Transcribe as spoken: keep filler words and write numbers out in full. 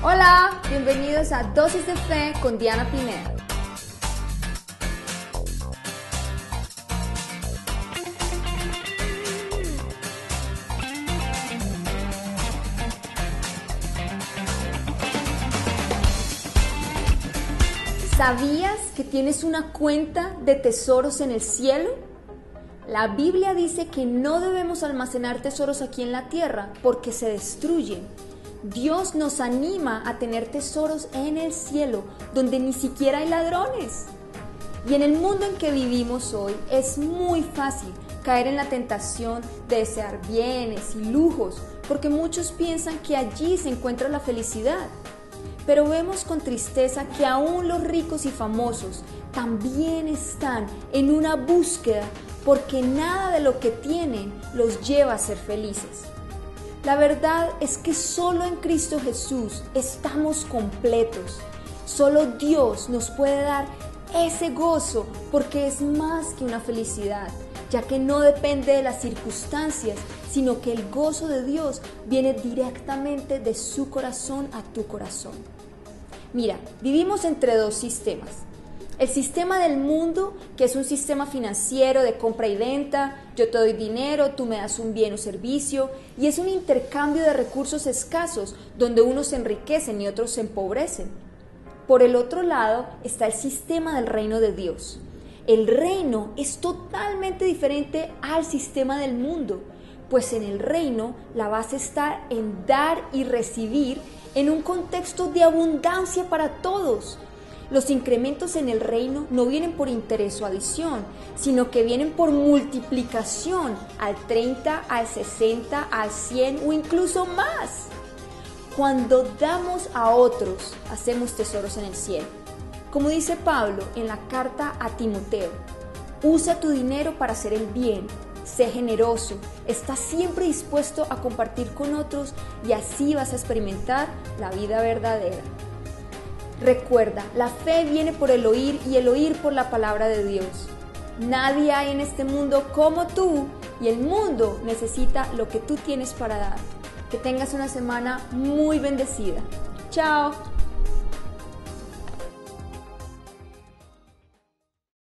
Hola, bienvenidos a Dosis de Fe con Diana Pineda. ¿Sabías que tienes una cuenta de tesoros en el cielo? La Biblia dice que no debemos almacenar tesoros aquí en la tierra porque se destruyen. Dios nos anima a tener tesoros en el cielo, donde ni siquiera hay ladrones. Y en el mundo en que vivimos hoy es muy fácil caer en la tentación de desear bienes y lujos, porque muchos piensan que allí se encuentra la felicidad. Pero vemos con tristeza que aún los ricos y famosos también están en una búsqueda porque nada de lo que tienen los lleva a ser felices. La verdad es que solo en Cristo Jesús estamos completos. Solo Dios nos puede dar ese gozo porque es más que una felicidad, ya que no depende de las circunstancias, sino que el gozo de Dios viene directamente de su corazón a tu corazón. Mira, vivimos entre dos sistemas. El sistema del mundo, que es un sistema financiero de compra y venta, yo te doy dinero, tú me das un bien o servicio, y es un intercambio de recursos escasos donde unos se enriquecen y otros se empobrecen. Por el otro lado está el sistema del reino de Dios. El reino es totalmente diferente al sistema del mundo, pues en el reino la base está en dar y recibir en un contexto de abundancia para todos. Los incrementos en el reino no vienen por interés o adición, sino que vienen por multiplicación al treinta, al sesenta, al cien o incluso más. Cuando damos a otros, hacemos tesoros en el cielo. Como dice Pablo en la carta a Timoteo, usa tu dinero para hacer el bien. Sé generoso, está siempre dispuesto a compartir con otros y así vas a experimentar la vida verdadera. Recuerda, la fe viene por el oír y el oír por la palabra de Dios. Nadie hay en este mundo como tú y el mundo necesita lo que tú tienes para dar. Que tengas una semana muy bendecida. ¡Chao!